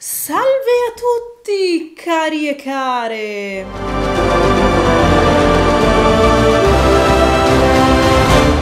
Salve a tutti, cari e care!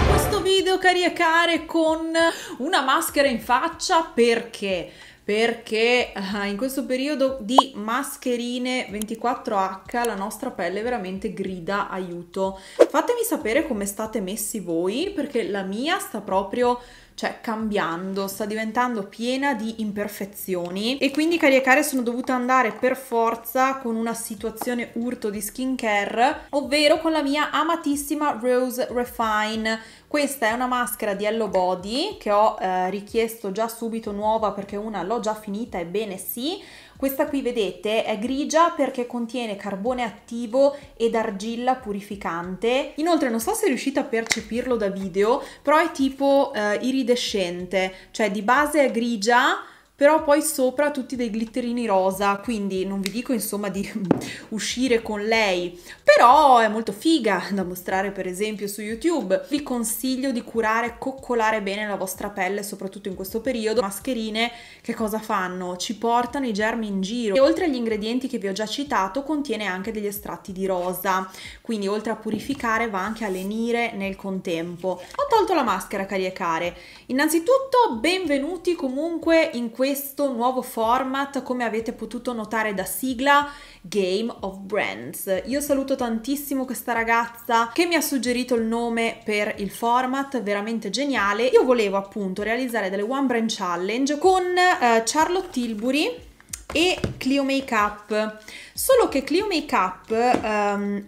Questo video, cari e care, con una maschera in faccia perché? Perché in questo periodo di mascherine 24H la nostra pelle veramente grida aiuto. Fatemi sapere come state messi voi, perché la mia sta proprio... cioè cambiando, sta diventando piena di imperfezioni e quindi, cari e care, sono dovuta andare per forza con una situazione urto di skincare, ovvero con la mia amatissima Rose Refine. Questa è una maschera di Hello Body che ho richiesto già subito nuova perché una l'ho già finita, ebbene sì. Questa qui, vedete, è grigia perché contiene carbone attivo ed argilla purificante. Inoltre, non so se riuscite a percepirlo da video, però è tipo iridescente, cioè di base è grigia, però poi sopra tutti dei glitterini rosa, quindi non vi dico insomma di uscire con lei, però è molto figa da mostrare per esempio su YouTube. Vi consiglio di curare, coccolare bene la vostra pelle, soprattutto in questo periodo. Mascherine che cosa fanno? Ci portano i germi in giro e oltre agli ingredienti che vi ho già citato contiene anche degli estratti di rosa, quindi oltre a purificare va anche a lenire nel contempo. Ho tolto la maschera, cari e care. Innanzitutto benvenuti comunque in questo nuovo format, come avete potuto notare da sigla, Game of Brands. Io saluto tantissimo questa ragazza che mi ha suggerito il nome per il format, veramente geniale. Io volevo appunto realizzare delle One Brand Challenge con Charlotte Tilbury e Clio Makeup, solo che Clio Makeup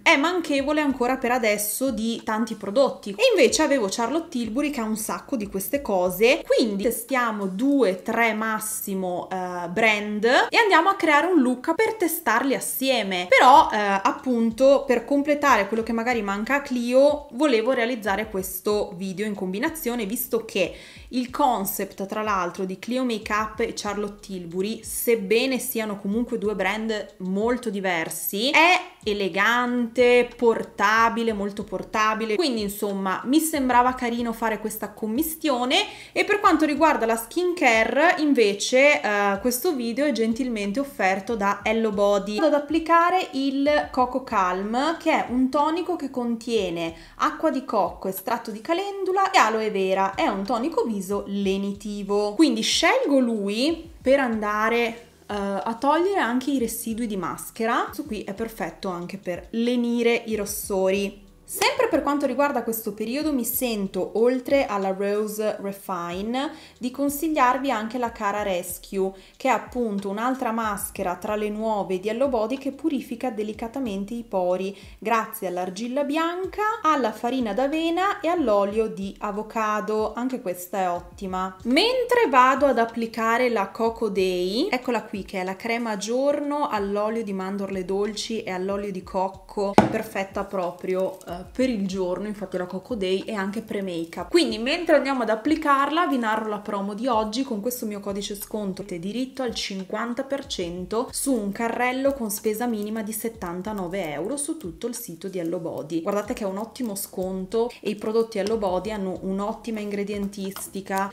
è manchevole ancora per adesso di tanti prodotti e invece avevo Charlotte Tilbury che ha un sacco di queste cose, quindi testiamo 2-3 massimo brand e andiamo a creare un look per testarli assieme, però appunto per completare quello che magari manca a Clio volevo realizzare questo video in combinazione, visto che il concept tra l'altro di Clio Makeup e Charlotte Tilbury, sebbene siano comunque due brand molto diversi, è elegante, portabile, molto portabile, quindi insomma mi sembrava carino fare questa commistione. E per quanto riguarda la skincare invece questo video è gentilmente offerto da Hello Body. Vado ad applicare il Coco Calm, che è un tonico che contiene acqua di cocco, estratto di calendula e aloe vera, è un tonico viso lenitivo, quindi scelgo lui per andare a togliere anche i residui di maschera. Questo qui è perfetto anche per lenire i rossori. Sempre per quanto riguarda questo periodo mi sento, oltre alla Rose Refine, di consigliarvi anche la Cara Rescue, che è appunto un'altra maschera tra le nuove di Hello Body che purifica delicatamente i pori grazie all'argilla bianca, alla farina d'avena e all'olio di avocado, anche questa è ottima. Mentre vado ad applicare la Coco Day, eccola qui, che è la crema giorno all'olio di mandorle dolci e all'olio di cocco, perfetta proprio per il giorno. Infatti la Coco Day è anche pre-makeup, quindi mentre andiamo ad applicarla vi narro la promo di oggi. Con questo mio codice sconto avete diritto al 50% su un carrello con spesa minima di 79 euro su tutto il sito di Hello Body. Guardate che è un ottimo sconto e i prodotti Hello Body hanno un'ottima ingredientistica,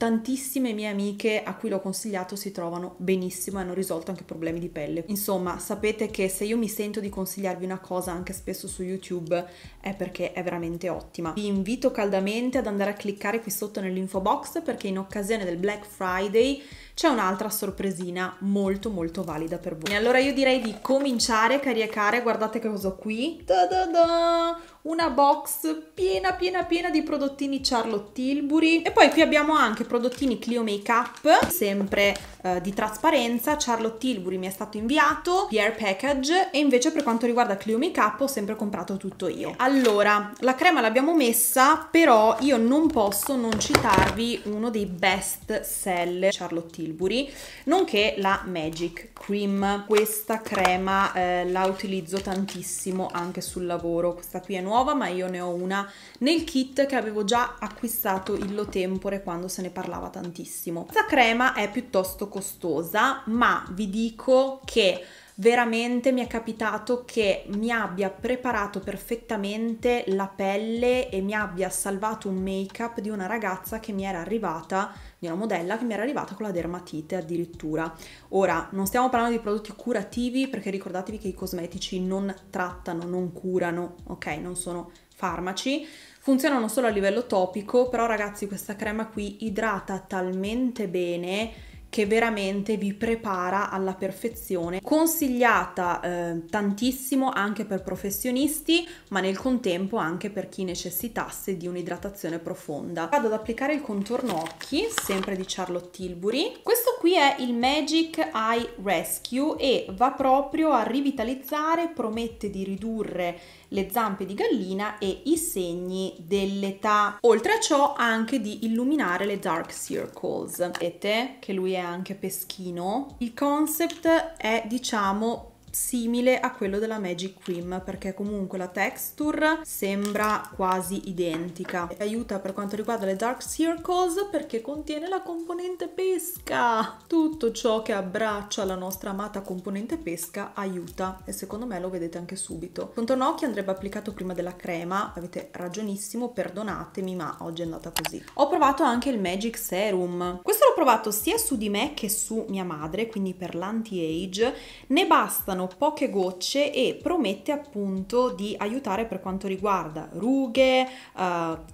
tantissime mie amiche a cui l'ho consigliato si trovano benissimo e hanno risolto anche problemi di pelle. Insomma, sapete che se io mi sento di consigliarvi una cosa anche spesso su YouTube è perché è veramente ottima. Vi invito caldamente ad andare a cliccare qui sotto nell'info box, perché in occasione del Black Friday c'è un'altra sorpresina molto molto valida per voi. E allora io direi di cominciare, cari e care. Guardate che cosa ho qui, ta-da-da! Una box piena piena piena di prodottini Charlotte Tilbury e poi qui abbiamo anche prodottini Clio Makeup, sempre di trasparenza. Charlotte Tilbury mi è stato inviato Pierre Package e invece per quanto riguarda Clio Makeup ho sempre comprato tutto io. Allora, la crema l'abbiamo messa, però io non posso non citarvi uno dei best seller Charlotte Tilbury, nonché la Magic Cream. Questa crema la utilizzo tantissimo anche sul lavoro. Questa qui è nuova, ma io ne ho una nel kit che avevo già acquistato illo tempore quando se ne parlava tantissimo. Questa crema è piuttosto costosa, ma vi dico che veramente mi è capitato che mi abbia preparato perfettamente la pelle e mi abbia salvato un make up di una ragazza che mi era arrivata di una modella che mi era arrivata con la dermatite addirittura. Ora, non stiamo parlando di prodotti curativi, perché ricordatevi che i cosmetici non trattano, non curano, ok? Non sono farmaci. Funzionano solo a livello topico, però ragazzi questa crema qui idrata talmente bene che veramente vi prepara alla perfezione, consigliata tantissimo anche per professionisti, ma nel contempo anche per chi necessitasse di un'idratazione profonda. Vado ad applicare il contorno occhi, sempre di Charlotte Tilbury. Questo qui è il Magic Eye Rescue e va proprio a rivitalizzare, promette di ridurre le zampe di gallina e i segni dell'età, oltre a ciò anche di illuminare le dark circles. Vedete che lui è anche peschino. Il concept è, diciamo, simile a quello della Magic Cream, perché comunque la texture sembra quasi identica. Aiuta per quanto riguarda le dark circles perché contiene la componente pesca. Tutto ciò che abbraccia la nostra amata componente pesca aiuta, e secondo me lo vedete anche subito. Il contorno occhi andrebbe applicato prima della crema, avete ragionissimo, perdonatemi ma oggi è andata così. Ho provato anche il Magic Serum, questo l'ho provato sia su di me che su mia madre, quindi per l'anti-age ne bastano poche gocce e promette appunto di aiutare per quanto riguarda rughe,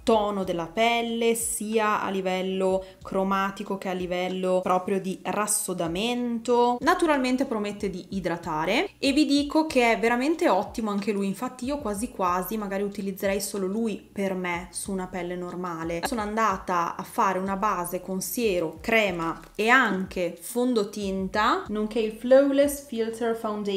tono della pelle, sia a livello cromatico che a livello proprio di rassodamento. Naturalmente promette di idratare e vi dico che è veramente ottimo anche lui, infatti io quasi quasi magari utilizzerei solo lui per me su una pelle normale. Sono andata a fare una base con siero, crema e anche fondotinta, nonché il Flawless Filter Foundation,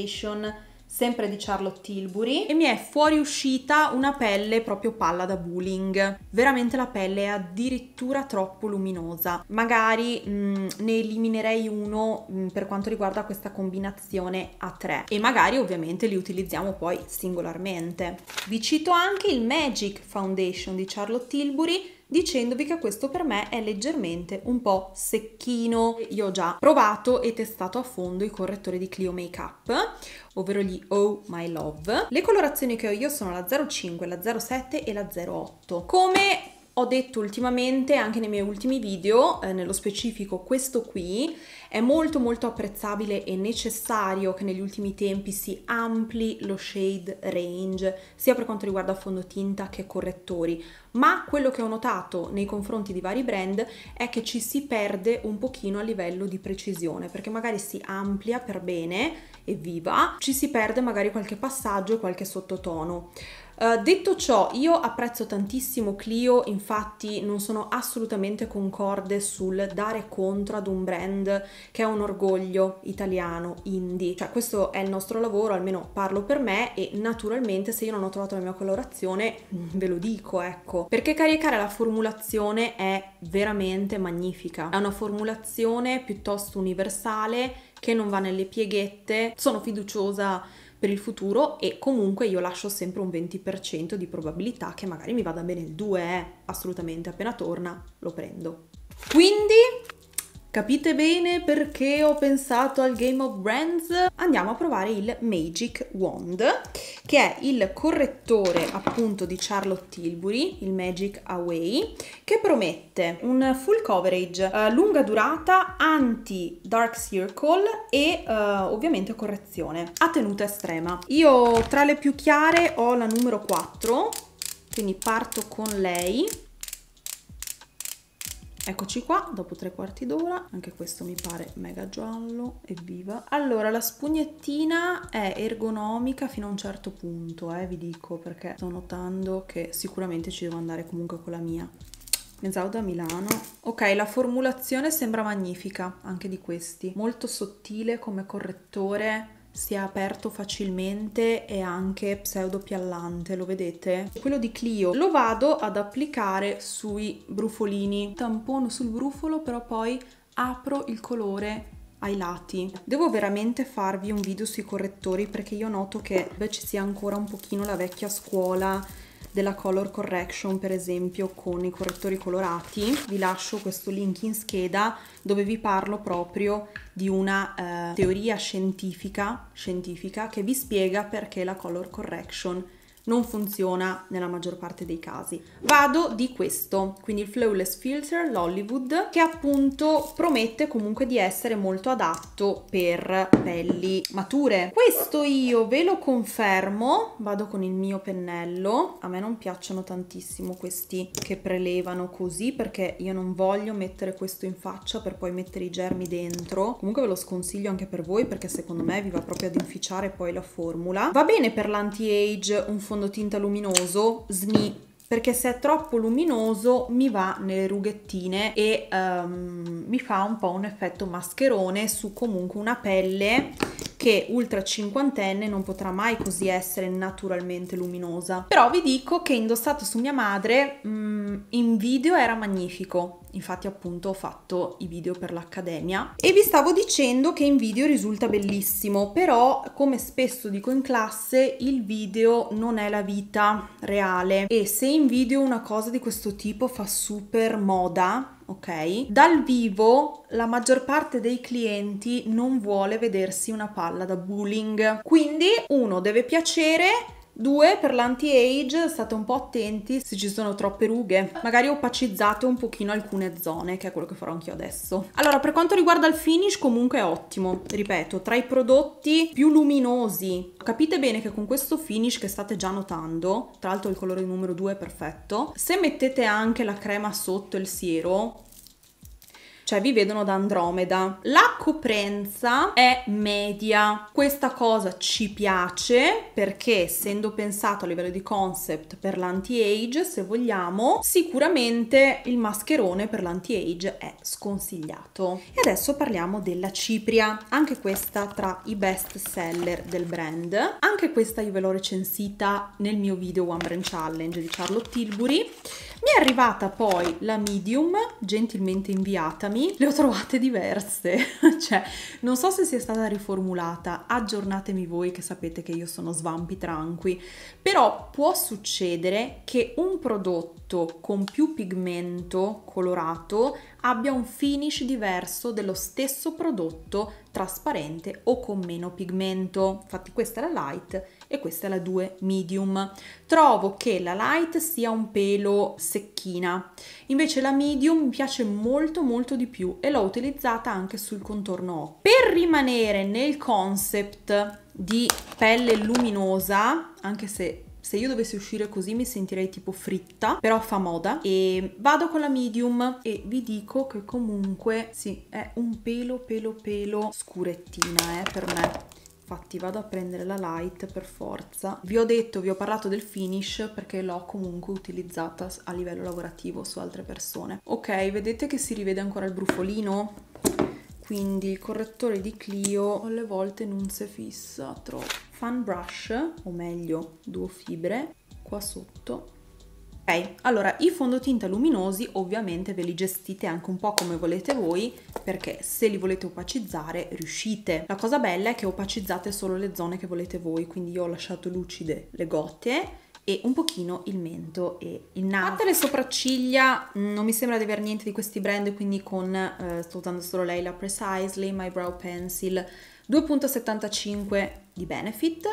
sempre di Charlotte Tilbury, e mi è fuoriuscita una pelle proprio palla da bowling. Veramente la pelle è addirittura troppo luminosa. Magari ne eliminerei uno per quanto riguarda questa combinazione a tre, e magari ovviamente li utilizziamo poi singolarmente. Vi cito anche il Magic Foundation di Charlotte Tilbury, dicendovi che questo per me è leggermente un po' secchino. Io ho già provato e testato a fondo i correttori di Clio Makeup, ovvero gli Oh My Love. Le colorazioni che ho io sono la 05, la 07 e la 08. Come ho detto ultimamente anche nei miei ultimi video, nello specifico questo qui, è molto molto apprezzabile e necessario che negli ultimi tempi si ampli lo shade range, sia per quanto riguarda fondotinta che correttori. Ma quello che ho notato nei confronti di vari brand è che ci si perde un pochino a livello di precisione, perché magari si amplia per bene, evviva, ci si perde magari qualche passaggio e qualche sottotono. Detto ciò, io apprezzo tantissimo Clio, infatti non sono assolutamente concorde sul dare contro ad un brand che è un orgoglio italiano, indie. Cioè questo è il nostro lavoro, almeno parlo per me, e naturalmente se io non ho trovato la mia colorazione ve lo dico, ecco. Perché caricare la formulazione è veramente magnifica, è una formulazione piuttosto universale che non va nelle pieghette, sono fiduciosa per il futuro, e comunque io lascio sempre un 20% di probabilità che magari mi vada bene il 2, assolutamente, appena torna lo prendo. Quindi capite bene perché ho pensato al Game of Brands. Andiamo a provare il Magic Wand, che è il correttore appunto di Charlotte Tilbury, il Magic Away, che promette un full coverage, lunga durata, anti dark circle e ovviamente correzione a tenuta estrema. Io tra le più chiare ho la numero 4, quindi parto con lei. Eccoci qua, dopo 3/4 d'ora, anche questo mi pare mega giallo, evviva. Allora, la spugnettina è ergonomica fino a un certo punto, vi dico, perché sto notando che sicuramente ci devo andare comunque con la mia. Pensavo da Milano. Ok, la formulazione sembra magnifica, anche di questi. Molto sottile come correttore, si è aperto facilmente e anche pseudo piallante, lo vedete? Quello di Clio lo vado ad applicare sui brufolini, tampono sul brufolo, però poi apro il colore ai lati. Devo veramente farvi un video sui correttori, perché io noto che ci sia ancora un pochino la vecchia scuola della color correction, per esempio con i correttori colorati. Vi lascio questo link in scheda dove vi parlo proprio di una teoria scientifica che vi spiega perché la color correction non funziona nella maggior parte dei casi. Vado di questo, quindi il Flawless Filter, l'Hollywood, che appunto promette comunque di essere molto adatto per pelli mature. Questo io ve lo confermo, vado con il mio pennello. A me non piacciono tantissimo questi che prelevano così, perché io non voglio mettere questo in faccia per poi mettere i germi dentro. Comunque ve lo sconsiglio anche per voi, perché secondo me vi va proprio ad inficiare poi la formula. Va bene per l'anti-age un fondotinta luminoso, SNI, perché se è troppo luminoso mi va nelle rughettine e mi fa un po' un effetto mascherone su comunque una pelle che ultra cinquantenne non potrà mai così essere naturalmente luminosa. Però vi dico che indossato su mia madre in video era magnifico. Infatti appunto ho fatto i video per l'accademia e vi stavo dicendo che in video risulta bellissimo, però come spesso dico in classe il video non è la vita reale, e se in video una cosa di questo tipo fa super moda, ok, dal vivo la maggior parte dei clienti non vuole vedersi una palla da bowling. Quindi uno, deve piacere. Due, per l'anti-age state un po' attenti se ci sono troppe rughe, magari opacizzate un pochino alcune zone, che è quello che farò anch'io adesso. Allora, per quanto riguarda il finish comunque è ottimo, ripeto, tra i prodotti più luminosi. Capite bene che con questo finish che state già notando, tra l'altro il colore numero 2 è perfetto, se mettete anche la crema sotto il siero, cioè vi vedono da Andromeda. La coprenza è media, questa cosa ci piace perché essendo pensato a livello di concept per l'anti-age, se vogliamo, sicuramente il mascherone per l'anti-age è sconsigliato. E adesso parliamo della cipria, anche questa tra i best seller del brand. Anche questa io ve l'ho recensita nel mio video One Brand Challenge di Charlotte Tilbury. Mi è arrivata poi la medium, gentilmente inviatami, le ho trovate diverse, cioè non so se sia stata riformulata, aggiornatemi voi che sapete che io sono svampi tranqui, però può succedere che un prodotto con più pigmento colorato abbia un finish diverso dello stesso prodotto trasparente o con meno pigmento. Infatti questa è la light e questa è la 2 medium. Trovo che la light sia un pelo secchina, invece la medium mi piace molto molto di più e l'ho utilizzata anche sul contorno occhi. Per rimanere nel concept di pelle luminosa, anche se io dovessi uscire così mi sentirei tipo fritta, però fa moda, e vado con la medium e vi dico che comunque sì, è un pelo scurettina per me. Infatti vado a prendere la light per forza. Vi ho parlato del finish perché l'ho comunque utilizzata a livello lavorativo su altre persone. Ok, vedete che si rivede ancora il brufolino? Quindi il correttore di Clio alle volte non si fissa troppo. Fan brush, o meglio duo fibre, qua sotto. Ok, allora i fondotinta luminosi ovviamente ve li gestite anche un po' come volete voi, perché se li volete opacizzare riuscite. La cosa bella è che opacizzate solo le zone che volete voi, quindi io ho lasciato lucide le gote e un pochino il mento e il naso. Fatte le sopracciglia non mi sembra di aver niente di questi brand, quindi sto usando solo lei, la Precisely My Brow Pencil 2.75 di Benefit.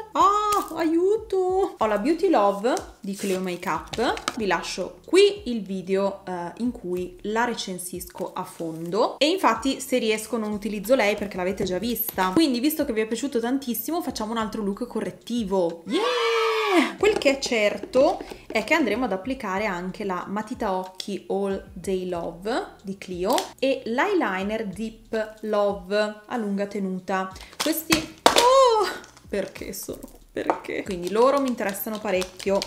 Aiuto! Ho la Beauty Love di Clio Makeup. Vi lascio qui il video in cui la recensisco a fondo, e infatti se riesco non utilizzo lei perché l'avete già vista. Quindi visto che vi è piaciuto tantissimo facciamo un altro look correttivo. Yeah! Quel che è certo è che andremo ad applicare anche la matita occhi All Day Love di Clio e l'eyeliner Deep Love a lunga tenuta. Questi perché quindi loro mi interessano parecchio.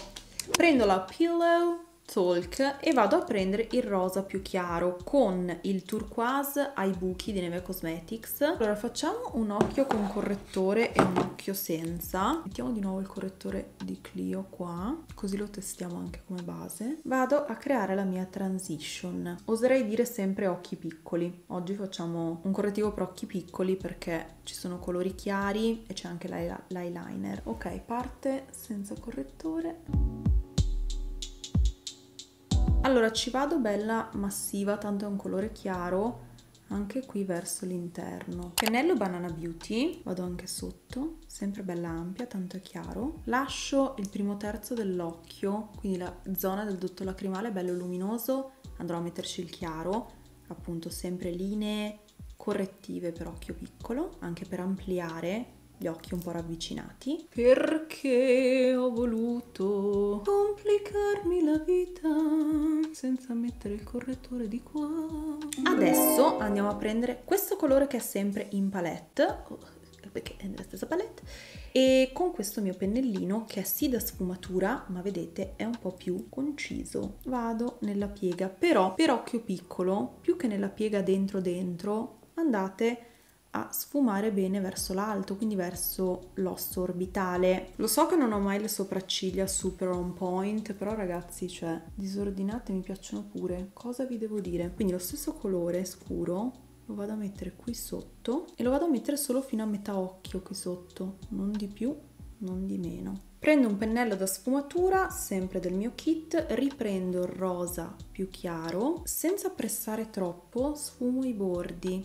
Prendo la Pillow Talk e vado a prendere il rosa più chiaro con il turquoise ai buchi di Neve Cosmetics. Allora facciamo un occhio con correttore e un occhio senza. Mettiamo di nuovo il correttore di Clio qua, così lo testiamo anche come base. Vado a creare la mia transition. Oserei dire sempre occhi piccoli. Oggi facciamo un correttivo per occhi piccoli perché ci sono colori chiari e c'è anche l'eyeliner. Ok, parte senza correttore. Allora ci vado bella massiva, tanto è un colore chiaro, anche qui verso l'interno. Pennello Banana Beauty, vado anche sotto, sempre bella ampia, tanto è chiaro. Lascio il primo terzo dell'occhio, quindi la zona del dotto lacrimale bello luminoso, andrò a metterci il chiaro, appunto sempre linee correttive per occhio piccolo, anche per ampliare gli occhi un po' ravvicinati. Perché ho voluto complicarmi la vita senza mettere il correttore di qua. Adesso andiamo a prendere questo colore che è sempre in palette, perché è nella stessa palette, e con questo mio pennellino che è sì da sfumatura, ma vedete è un po' più conciso, vado nella piega, però per occhio piccolo, più che nella piega dentro andate a sfumare bene verso l'alto, quindi verso l'osso orbitale. Lo so che non ho mai le sopracciglia super on point, però ragazzi, cioè, disordinate mi piacciono pure, cosa vi devo dire? Quindi lo stesso colore scuro lo vado a mettere qui sotto e lo vado a mettere solo fino a metà occhio qui sotto, non di più, non di meno. Prendo un pennello da sfumatura, sempre del mio kit, riprendo il rosa più chiaro, senza pressare troppo, sfumo i bordi.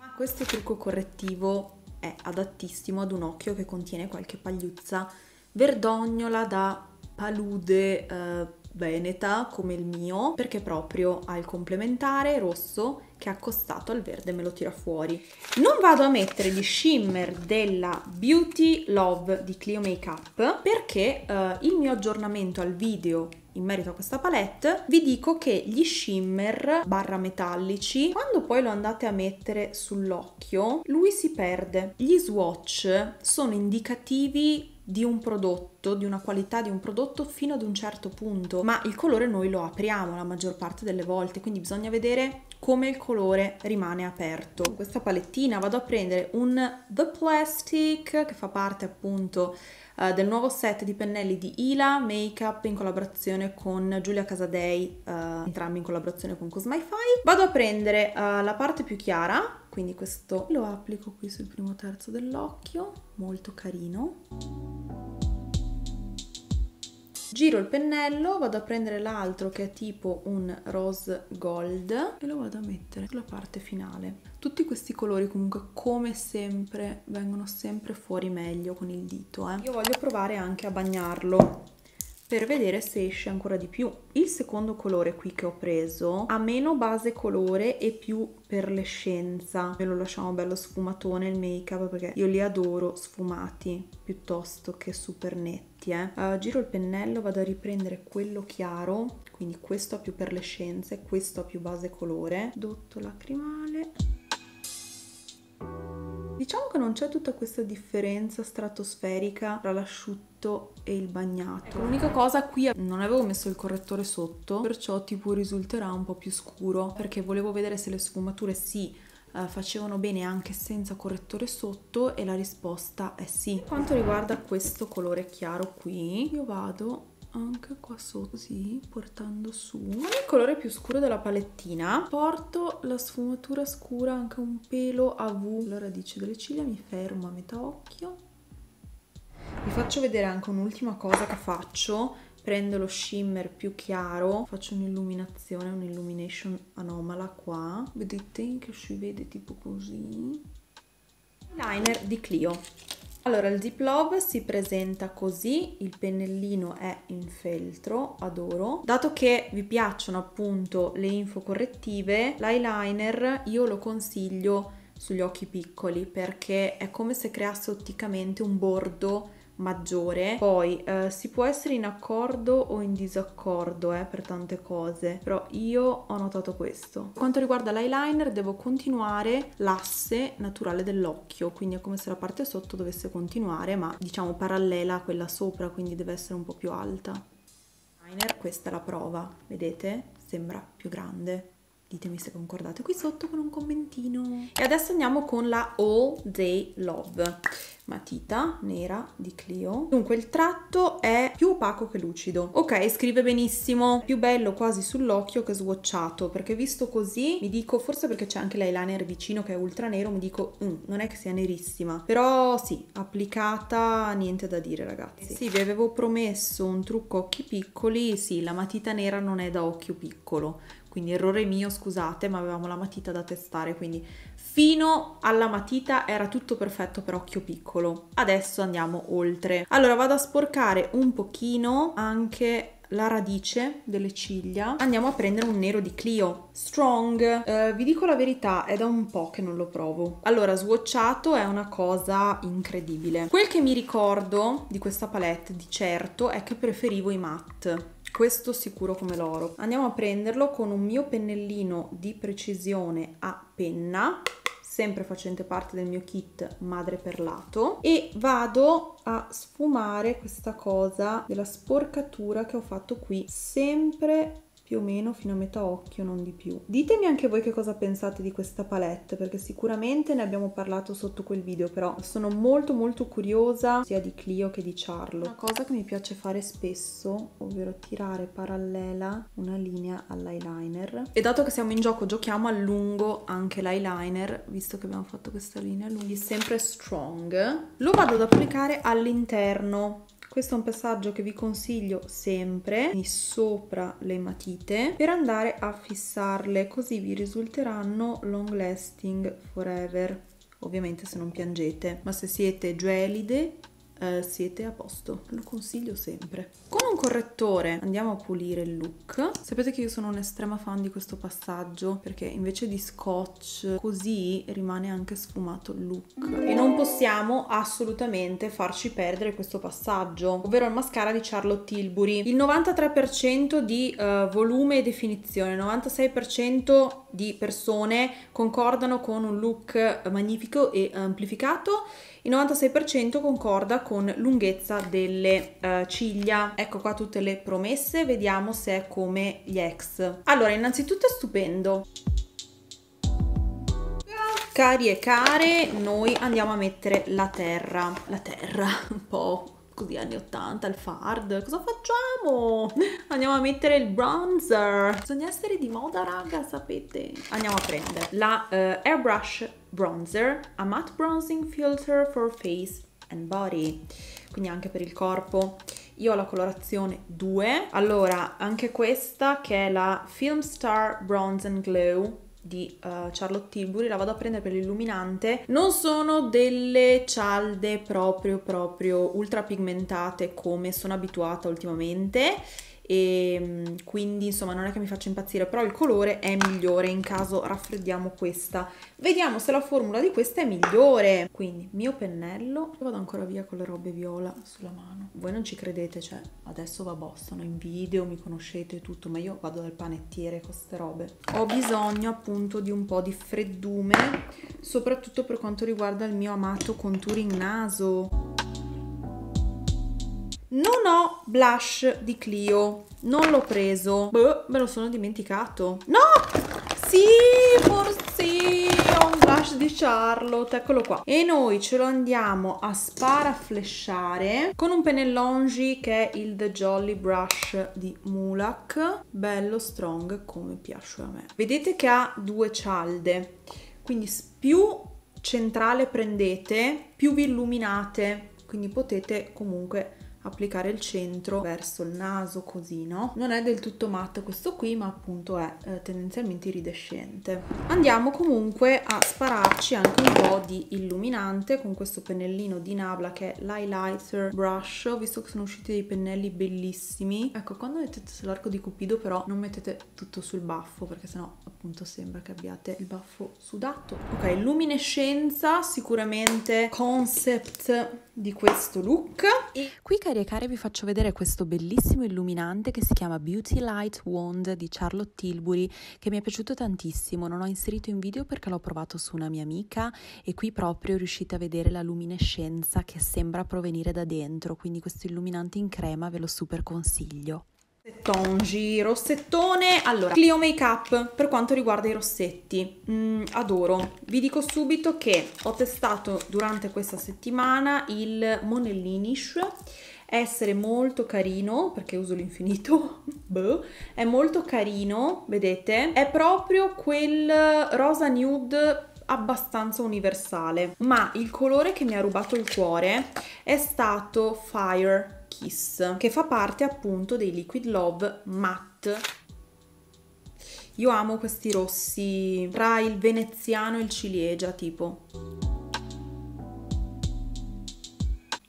Ma questo trucco correttivo è adattissimo ad un occhio che contiene qualche pagliuzza verdognola da palude veneta come il mio, perché proprio ha il complementare rosso che accostato al verde me lo tira fuori. Non vado a mettere gli shimmer della Beauty Love di Clio Makeup perché il mio aggiornamento al video in merito a questa palette vi dico che gli shimmer barra metallici, quando poi lo andate a mettere sull'occhio, lui si perde. Gli swatch sono indicativi di un prodotto, di una qualità di un prodotto fino ad un certo punto, ma il colore noi lo apriamo la maggior parte delle volte, quindi bisogna vedere come il colore rimane aperto. Con questa palettina vado a prendere un The Plastic che fa parte appunto del nuovo set di pennelli di Ila Makeup in collaborazione con Giulia Casadei, entrambi in collaborazione con Cosmify. Vado a prendere la parte più chiara, quindi questo lo applico qui sul primo terzo dell'occhio, molto carino. Giro il pennello, vado a prendere l'altro che è tipo un rose gold e lo vado a mettere sulla parte finale. Tutti questi colori comunque, come sempre, vengono sempre fuori meglio con il dito. Io voglio provare anche a bagnarlo per vedere se esce ancora di più. Il secondo colore qui che ho preso ha meno base colore e più perlescenza. Ve lo lasciamo bello sfumatone il make-up perché io li adoro sfumati piuttosto che super netti. Giro il pennello, vado a riprendere quello chiaro, quindi questo ha più perlescenza e questo ha più base colore. Dotto lacrimale. Diciamo che non c'è tutta questa differenza stratosferica tra l'asciutto e il bagnato. L'unica cosa, qui non avevo messo il correttore sotto, perciò tipo risulterà un po' più scuro, perché volevo vedere se le sfumature si facevano bene anche senza correttore sotto, e la risposta è sì. Per quanto riguarda questo colore chiaro qui, io vado anche qua sotto, così, portando su. Con il colore più scuro della palettina porto la sfumatura scura anche un pelo a V alla radice delle ciglia, mi fermo a metà occhio. Vi faccio vedere anche un'ultima cosa che faccio. Prendo lo shimmer più chiaro, faccio un'illuminazione, un'illumination anomala qua. Vedete che si vede tipo così. Eyeliner di Clio. Allora, il Deep Love si presenta così, il pennellino è in feltro, adoro. Dato che vi piacciono appunto le info correttive, l'eyeliner io lo consiglio sugli occhi piccoli perché è come se creasse otticamente un bordo maggiore. Poi si può essere in accordo o in disaccordo per tante cose, però io ho notato questo. Per quanto riguarda l'eyeliner devo continuare l'asse naturale dell'occhio, quindi è come se la parte sotto dovesse continuare ma diciamo parallela a quella sopra, quindi deve essere un po' più alta. Eyeliner, questa è la prova, vedete? Sembra più grande. Ditemi se concordate qui sotto con un commentino. E adesso andiamo con la All Day Love, matita nera di Clio. Dunque il tratto è più opaco che lucido. Ok, scrive benissimo, più bello quasi sull'occhio che swatchato, perché visto così mi dico, forse perché c'è anche l'eyeliner vicino che è ultra nero, mi dico non è che sia nerissima, però sì, applicata niente da dire ragazzi. Sì, vi avevo promesso un trucco occhi piccoli, sì, la matita nera non è da occhio piccolo, quindi errore mio, scusate, ma avevamo la matita da testare, quindi fino alla matita era tutto perfetto per occhio piccolo. Adesso andiamo oltre. Allora vado a sporcare un pochino anche la radice delle ciglia. Andiamo a prendere un nero di Clio Strong. Vi dico la verità, è da un po' che non lo provo. Allora, swatchato è una cosa incredibile. Quel che mi ricordo di questa palette di certo è che preferivo i matte, questo sicuro come l'oro. Andiamo a prenderlo con un mio pennellino di precisione a penna, sempre facente parte del mio kit madreperlato, e vado a sfumare questa cosa della sporcatura che ho fatto qui, sempre più o meno fino a metà occhio, non di più. Ditemi anche voi che cosa pensate di questa palette, perché sicuramente ne abbiamo parlato sotto quel video, però sono molto molto curiosa sia di Clio che di Charlotte. Una cosa che mi piace fare spesso, ovvero tirare parallela una linea all'eyeliner, e dato che siamo in gioco giochiamo a lungo anche l'eyeliner, visto che abbiamo fatto questa linea lunga, sempre Strong, lo vado ad applicare all'interno. Questo è un passaggio che vi consiglio sempre, sopra le matite, per andare a fissarle, così vi risulteranno long lasting forever. Ovviamente se non piangete, ma se siete gelide siete a posto. Lo consiglio sempre. Con un correttore andiamo a pulire il look. Sapete che io sono un'estrema fan di questo passaggio, perché invece di scotch così rimane anche sfumato il look e non possiamo assolutamente farci perdere questo passaggio, ovvero il mascara di Charlotte Tilbury. Il 93% di volume e definizione, 96% di persone concordano con un look magnifico e amplificato, il 96% concorda con lunghezza delle ciglia. Ecco qua tutte le promesse, vediamo se è come gli ex. Allora, innanzitutto è stupendo. Cari e care, noi andiamo a mettere la terra, un po' così anni 80, il fard. Cosa facciamo? Andiamo a mettere il bronzer. Bisogna essere di moda, raga, sapete. Andiamo a prendere la Airbrush bronzer, a matte bronzing filter for face and body, quindi anche per il corpo. Io ho la colorazione 2. Allora, anche questa che è la Film Star Bronze and Glow di Charlotte Tilbury, la vado a prendere per l'illuminante. Non sono delle cialde proprio ultra pigmentate come sono abituata ultimamente, e quindi insomma non è che mi faccia impazzire, però il colore è migliore. In caso raffreddiamo questa, vediamo se la formula di questa è migliore. Quindi mio pennello, vado ancora via con le robe viola sulla mano. Voi non ci credete, cioè adesso va bossano in video, mi conoscete tutto, ma io vado dal panettiere con queste robe. Ho bisogno appunto di un po' di freddume, soprattutto per quanto riguarda il mio amato contouring naso. Non ho blush di Clio, non l'ho preso. Beh, me lo sono dimenticato. No! Sì, forse ho un blush di Charlotte, eccolo qua. E noi ce lo andiamo a sparaflesciare con un pennellongi che è il The Jolly Brush di Mulak. Bello strong, come piace a me. Vedete che ha due cialde, quindi più centrale prendete, più vi illuminate, quindi potete comunque applicare il centro verso il naso, così, no? Non è del tutto matte questo qui, ma appunto è tendenzialmente iridescente. Andiamo comunque a spararci anche un po' di illuminante con questo pennellino di Nabla che è l'highlighter brush. Ho visto che sono usciti dei pennelli bellissimi. Ecco, quando mettete sull'arco di Cupido però non mettete tutto sul baffo, perché sennò appunto sembra che abbiate il baffo sudato. Ok, luminescenza sicuramente concept di questo look. E qui, cari e care, vi faccio vedere questo bellissimo illuminante che si chiama Beauty Light Wand di Charlotte Tilbury, che mi è piaciuto tantissimo. Non ho inserito in video perché l'ho provato su una mia amica e qui proprio riuscite a vedere la luminescenza che sembra provenire da dentro, quindi questo illuminante in crema ve lo super consiglio. Tongi, rossettone. Allora, Clio Makeup per quanto riguarda i rossetti, adoro. Vi dico subito che ho testato durante questa settimana il Monellinish. Essere molto carino, perché uso l'infinito. È molto carino, vedete? È proprio quel rosa nude abbastanza universale, ma il colore che mi ha rubato il cuore è stato Fire Kiss, che fa parte appunto dei Liquid Love Matte. Io amo questi rossi tra il veneziano e il ciliegia tipo.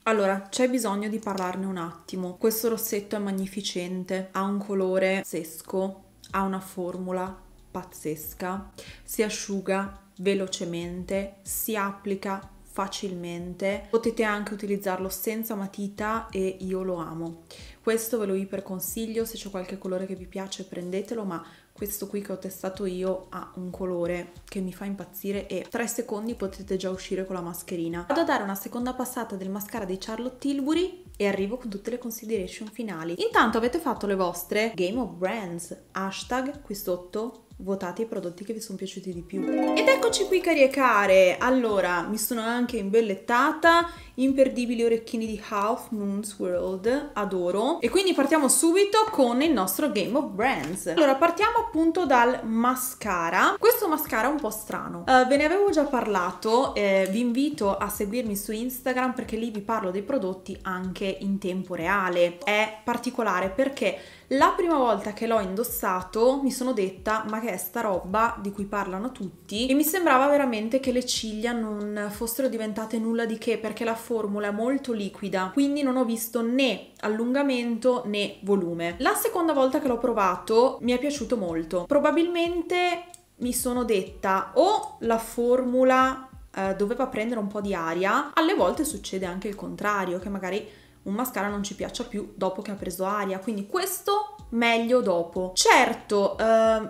Allora, c'è bisogno di parlarne un attimo. Questo rossetto è magnificente, ha un colore pazzesco, ha una formula pazzesca, si asciuga velocemente, si applica facilmente, potete anche utilizzarlo senza matita e io lo amo. Questo ve lo iperconsiglio, se c'è qualche colore che vi piace prendetelo, ma questo qui che ho testato io ha un colore che mi fa impazzire e 3 secondi potete già uscire con la mascherina. Vado a dare una seconda passata del mascara dei Charlotte Tilbury e arrivo con tutte le consideration finali. Intanto avete fatto le vostre Game of Brands, hashtag qui sotto. Votate i prodotti che vi sono piaciuti di più. Ed eccoci qui, cari e care. Allora, mi sono anche imbellettata. Imperdibili orecchini di Half Moon's World, adoro. E quindi partiamo subito con il nostro Game of Brands. Allora, partiamo appunto dal mascara. Questo mascara è un po' strano, ve ne avevo già parlato, vi invito a seguirmi su Instagram perché lì vi parlo dei prodotti anche in tempo reale. È particolare perché la prima volta che l'ho indossato mi sono detta, ma che è sta roba di cui parlano tutti, e mi sembrava veramente che le ciglia non fossero diventate nulla di che perché la formula è molto liquida, quindi non ho visto né allungamento né volume. La seconda volta che l'ho provato mi è piaciuto molto, probabilmente mi sono detta o la formula doveva prendere un po' di aria, alle volte succede anche il contrario, che magari un mascara non ci piaccia più dopo che ha preso aria, quindi questo meglio dopo. Certo,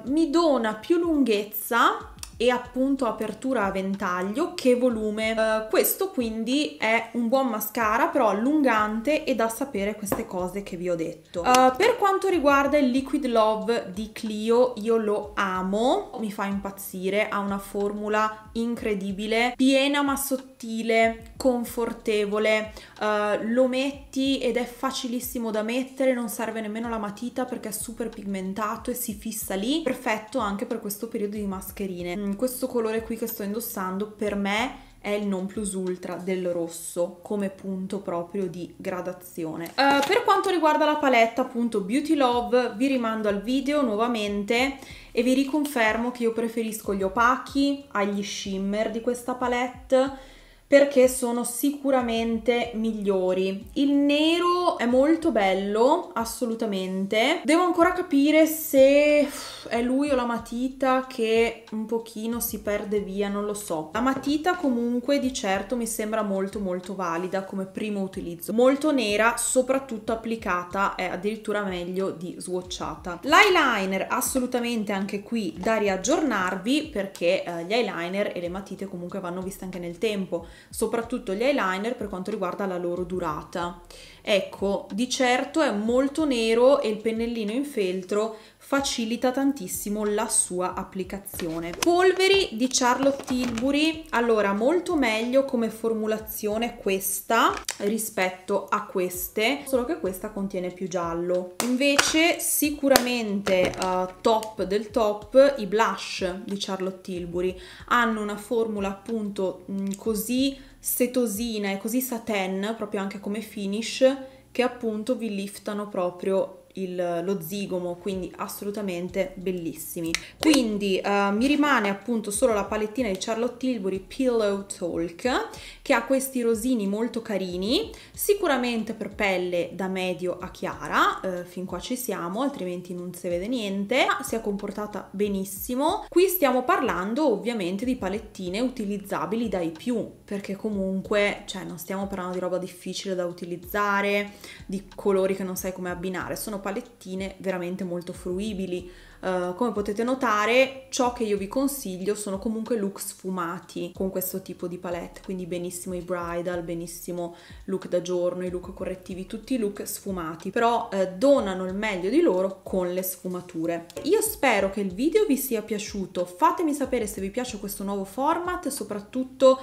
mi dona più lunghezza e appunto apertura a ventaglio che volume. Questo quindi è un buon mascara, però allungante e da sapere queste cose che vi ho detto. Per quanto riguarda il Liquid Love di Clio, io lo amo, mi fa impazzire, ha una formula incredibile, piena ma sottile, confortevole, lo metti ed è facilissimo da mettere, non serve nemmeno la matita perché è super pigmentato e si fissa lì, perfetto anche per questo periodo di mascherine. Questo colore qui che sto indossando per me è il non plus ultra del rosso come punto proprio di gradazione. Per quanto riguarda la palette appunto Beauty Love, vi rimando al video nuovamente e vi riconfermo che io preferisco gli opachi agli shimmer di questa palette perché sono sicuramente migliori. Il nero è molto bello, assolutamente. Devo ancora capire se è lui o la matita che un pochino si perde via, non lo so. La matita comunque di certo mi sembra molto valida come primo utilizzo. Molto nera, soprattutto applicata, è addirittura meglio di swatchata. L'eyeliner assolutamente anche qui da riaggiornarvi perché gli eyeliner e le matite comunque vanno viste anche nel tempo. Soprattutto gli eyeliner per quanto riguarda la loro durata. Ecco, di certo è molto nero e il pennellino in feltro facilita tantissimo la sua applicazione. Polveri di Charlotte Tilbury, allora molto meglio come formulazione questa rispetto a queste, solo che questa contiene più giallo. Invece sicuramente top del top i blush di Charlotte Tilbury, hanno una formula appunto così setosina e così satin, proprio anche come finish, che appunto vi liftano proprio lo zigomo, quindi assolutamente bellissimi. Quindi mi rimane appunto solo la palettina di Charlotte Tilbury Pillow Talk che ha questi rosini molto carini, sicuramente per pelle da medio a chiara, fin qua ci siamo, altrimenti non si vede niente, ma si è comportata benissimo. Qui stiamo parlando ovviamente di palettine utilizzabili dai più perché comunque, cioè, non stiamo parlando di roba difficile da utilizzare, di colori che non sai come abbinare, sono palettine veramente molto fruibili. Come potete notare, ciò che io vi consiglio sono comunque look sfumati con questo tipo di palette, quindi benissimo i bridal, benissimo look da giorno, i look correttivi, tutti i look sfumati, però donano il meglio di loro con le sfumature. Io spero che il video vi sia piaciuto, fatemi sapere se vi piace questo nuovo format e soprattutto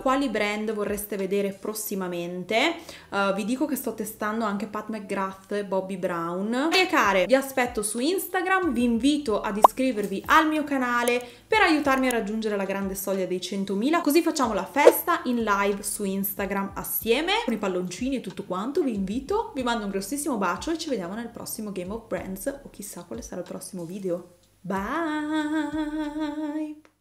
quali brand vorreste vedere prossimamente. Vi dico che sto testando anche Pat McGrath e Bobbi Brown. E care, vi aspetto su Instagram, vi invito ad iscrivervi al mio canale per aiutarmi a raggiungere la grande soglia dei 100.000, così facciamo la festa in live su Instagram assieme con i palloncini e tutto quanto. Vi invito, vi mando un grossissimo bacio e ci vediamo nel prossimo Game of Brands o chissà quale sarà il prossimo video. Bye!